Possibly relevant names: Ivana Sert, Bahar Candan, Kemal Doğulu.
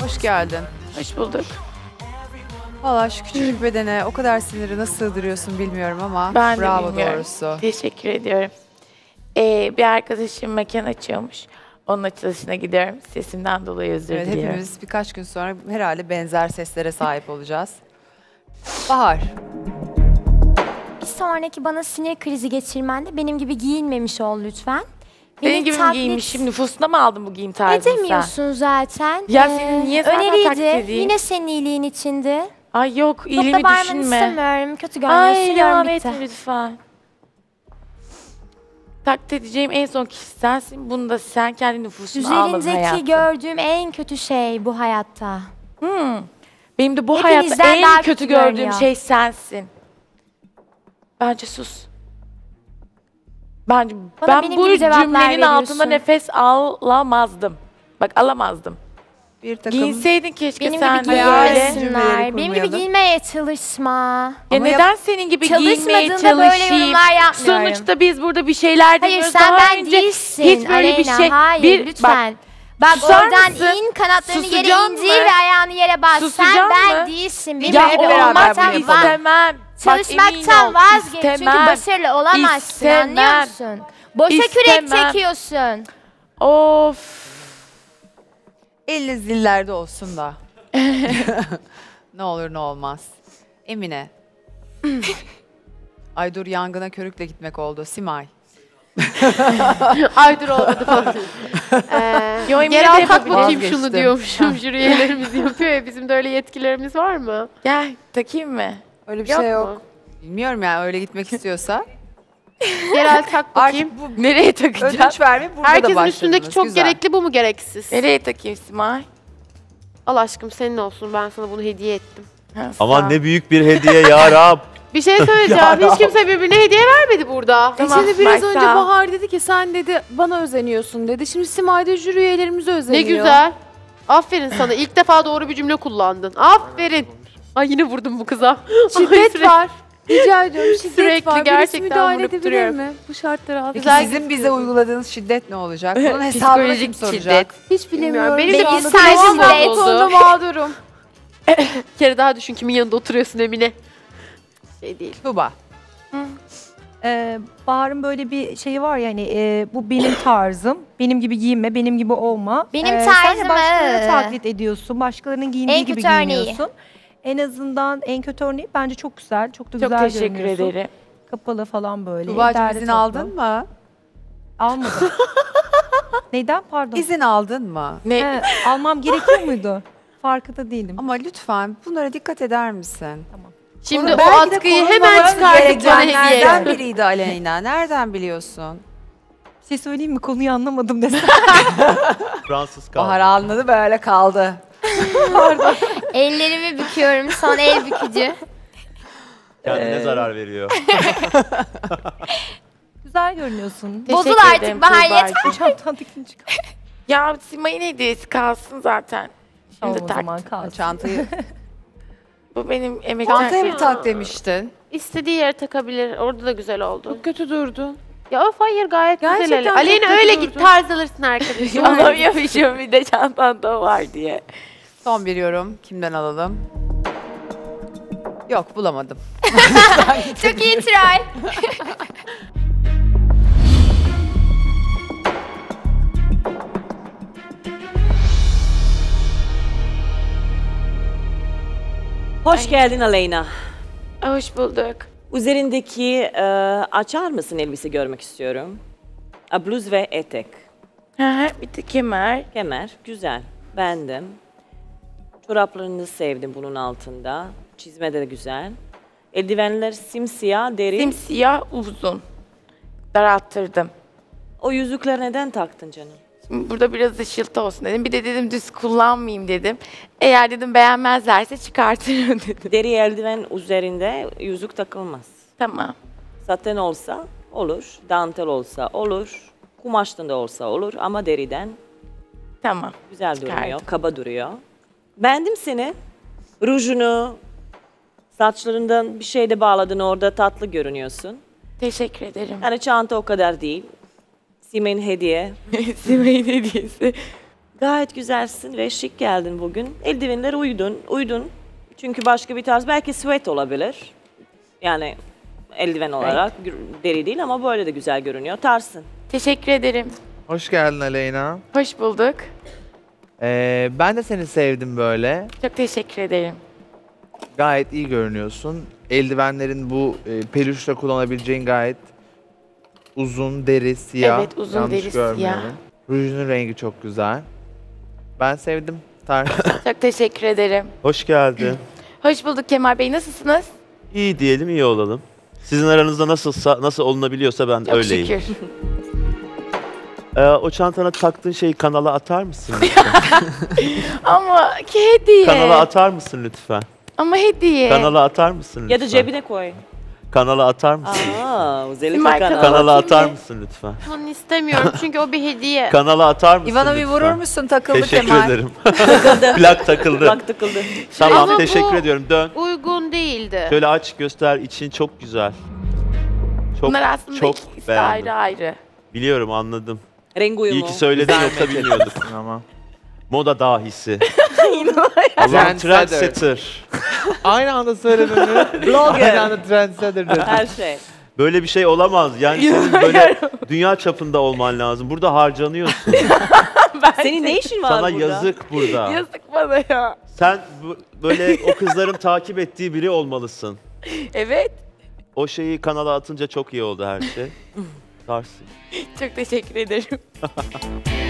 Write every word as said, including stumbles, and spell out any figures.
Hoş geldin. Hoş bulduk. Vallahi şu küçücük bedene o kadar siniri nasıl sığdırıyorsun bilmiyorum ama ben bravo doğrusu. Teşekkür ediyorum. Ee, bir arkadaşım mekan açıyormuş. Onun açılışına gidiyorum. Sesimden dolayı özür evet, diliyorum. Hepimiz birkaç gün sonra herhalde benzer seslere sahip olacağız. Bahar. Bir sonraki bana sinir krizi geçirmende benim gibi giyinmemiş ol lütfen. Benim, benim gibi taklit... giyinmişim. Nüfusuna mı aldın bu giyim tarzını? Edemiyorsun zaten. Ya ee, senin niye öneriydi, taklit edeyim? Yine senin iyiliğin içindi. Ay yok, iyiliğimi düşünme. Çok da istemiyorum. Kötü görünüyorsun. Ay devam etme lütfen. Taklit edeceğim en son kişi sensin. Bunu da sen kendi nüfusuna aldın hayatım. Üzerindeki gördüğüm en kötü şey bu hayatta. Hmm. Benim de bu hepinizden hayatta en kötü gördüğüm görünüyor. Şey sensin. Bence sus. Bence bana ben bu cümlenin veriyorsun. Altında nefes alamazdım. Bak alamazdım. Bir takım giyinseydin keşke benim sen gibi de. Benim gibi giyinmeye çalışma. Ya neden senin gibi giyinmeye çalışayım? Sonuçta biz burada bir şeyler demiyoruz. Hayır sen daha ben değilsin. Hiç böyle Aleyna, bir şey. Hayır bir, lütfen. Bak, bak oradan mısın? İn kanatlarını susacağım yere indir ve ayağını yere bas. Susacağım sen mı? Ben değilsin. Benim ya o beraber bunu istemem. Çalışmaktan vazgeç çünkü başarılı olamazsın istemem. Anlıyorsun. Boşa istemem. Kürek çekiyorsun. Of. Elli zillerde olsun da. Ne olur ne olmaz. Emine. Ay dur yangına körükle gitmek oldu. Simay. Ay dur olmadı falan. ee, gel al kalk bakayım geçtim. Şunu diyormuşum. Jüri üyelerimiz yapıyor ya. Bizim de öyle yetkilerimiz var mı? Gel takayım mı? Öyle bir yok şey yok. Mu? Bilmiyorum yani öyle gitmek istiyorsa. Gel tak bakayım. Bu, nereye takacağım? Ödünç verme burada herkesin da başladınız. Üstündeki çok güzel. Gerekli bu mu gereksiz? Nereye takayım Simay? Al aşkım senin olsun ben sana bunu hediye ettim. Aman ne büyük bir hediye ya Rab. Bir şey söyleyeceğim hiç kimse birbirine hediye vermedi burada. Tamam, şimdi biraz önce Bahar dedi ki sen dedi bana özeniyorsun dedi. Şimdi Simay da jüri üyelerimize özeniyor. Ne güzel. Aferin sana ilk defa doğru bir cümle kullandın. Aferin. Ay yine vurdum bu kıza. Şiddet var. Rica ediyorum şiddet sürekli var. Gerçekten müdahale edebilir mi? Bu şartlara altında. Peki sizin bize uyguladığınız şiddet ne olacak? Bunun hesabını kim soracak? Hiç bilemiyorum. Benim de bir sancım oldu. Mağdurum. Bir kere daha düşün kimin yanında oturuyorsun Emine. Şey değil. Tuba. Ee, Bahar'ın böyle bir şeyi var ya hani e, bu benim tarzım. Benim gibi giyinme, benim gibi olma. Benim ee, tarzım. Sen de başkalarını taklit ediyorsun. Başkalarının giyindiği en gibi giyiniyorsun. Örneği. En azından en kötü örneği bence çok güzel. Çok da güzel görünüyorsun. Çok teşekkür ederim. Kapalı falan böyle. Tuba'cığım izin aldın mı? Almadım. Neden pardon? İzin aldın mı? Ne? He, almam gerekiyor muydu? Farkında değilim. Ama lütfen bunlara dikkat eder misin? Tamam. Şimdi o atkıyı hemen çıkardık bana hediye. Nereden biriydi Aleyna? Nereden biliyorsun? Bir şey söyleyeyim mi? Konuyu anlamadım desem. Fransız kaldı. Bahar anladı böyle kaldı. Pardon. Ellerimi büküyorum. Son el bükücü. Kendine ee... zarar veriyor. Güzel görünüyorsun. Bozul artık Bahar yeter. Çantandıkını çıkar. Ya Simay'ın hediyesi kalsın zaten. Şimdi tamam, o zaman kalsın. Çantayı... Bu benim emekler. Çantaya mı tak demiştin? İstediği yere takabilir. Orada da güzel oldu. Çok kötü durdun. Ya of hayır gayet gerçekten güzel. Aleyna öyle durdun. Git tarz alırsın arkadaşım. Alamıyormuşum bir de çantanda var diye. Son bir yorum. Kimden alalım? Yok bulamadım. Çok iyi try. Hoş ay. Geldin Aleyna. Hoş bulduk. Üzerindeki e, açar mısın elbise görmek istiyorum. A, bluz ve etek. Bir de kemer. Kemer, güzel. Beğendim. Çoraplarını sevdim bunun altında. Çizme de güzel. Eldivenler simsiyah, deri. Simsiyah, uzun. Daralttırdım. O yüzükler neden taktın canım? Burada biraz ışıltı olsun dedim. Bir de dedim düz kullanmayayım dedim. Eğer dedim beğenmezlerse çıkartırım dedim. Deri eldiven üzerinde yüzük takılmaz. Tamam. Saten olsa olur, dantel olsa olur, kumaştan da olsa olur ama deriden tamam. Güzel çıkardım. Duruyor, kaba duruyor. Beğendim seni. Rujunu, saçlarından bir şey de bağladın orada tatlı görünüyorsun. Teşekkür ederim. Yani çanta o kadar değil. Sime'nin hediye. Sime'nin hediyesi. Gayet güzelsin ve şık geldin bugün. Eldivenlere uydun, uydun. Çünkü başka bir tarz, belki sweat olabilir. Yani eldiven olarak, evet, deri değil ama böyle de güzel görünüyor. Tarsın. Teşekkür ederim. Hoş geldin Aleyna. Hoş bulduk. Ee, ben de seni sevdim böyle. Çok teşekkür ederim. Gayet iyi görünüyorsun. Eldivenlerin bu e, peluşla kullanabileceğin gayet uzun, deri, siyah. Evet, uzun, yanlış deri, görmüyorum. Siyah. Rujunun rengi çok güzel. Ben sevdim. Tarz. Çok teşekkür ederim. Hoş geldin. Hoş bulduk Kemal Bey. Nasılsınız? İyi diyelim, iyi olalım. Sizin aranızda nasılsa, nasıl olunabiliyorsa ben de öyleyim. Çok şükür. Ee, o çantana taktığın şeyi kanala atar mısın? Ama ki hediye. Kanala atar mısın lütfen? Ama hediye. Kanala atar mısın lütfen? Ya da cebine koy. Kanala atar mısın? Aa, kanala. Kanala atar mısın lütfen? Onu istemiyorum çünkü o bir hediye. Kanala atar mısın İvana lütfen? Bir vurur musun? Takıldı teşekkür Kemal. Teşekkür ederim. Takıldı. Plak takıldı. Plak takıldı. Tamam, ama teşekkür ediyorum. Dön. Uygun değildi. Şöyle aç göster, için çok güzel. Çok, bunlar aslında çok ikisi ayrı ayrı. Biliyorum, anladım. Renk uyumu. İyi ki söyledin, yoksa bilmiyorduk. Ama. Moda dahisi. Allah'ım, trendsetter. Aynı anda söylemeni. Blogger. Aynı anda trendsetter dedi. Her şey. Böyle bir şey olamaz. Yani senin böyle dünya çapında olman lazım. Burada harcanıyorsun. Senin ne işin var sana burada? Sana yazık burada. Yazık bana ya. Sen böyle o kızların takip ettiği biri olmalısın. Evet. O şeyi kanala atınca çok iyi oldu her şey. Tarsın. Çok teşekkür ederim.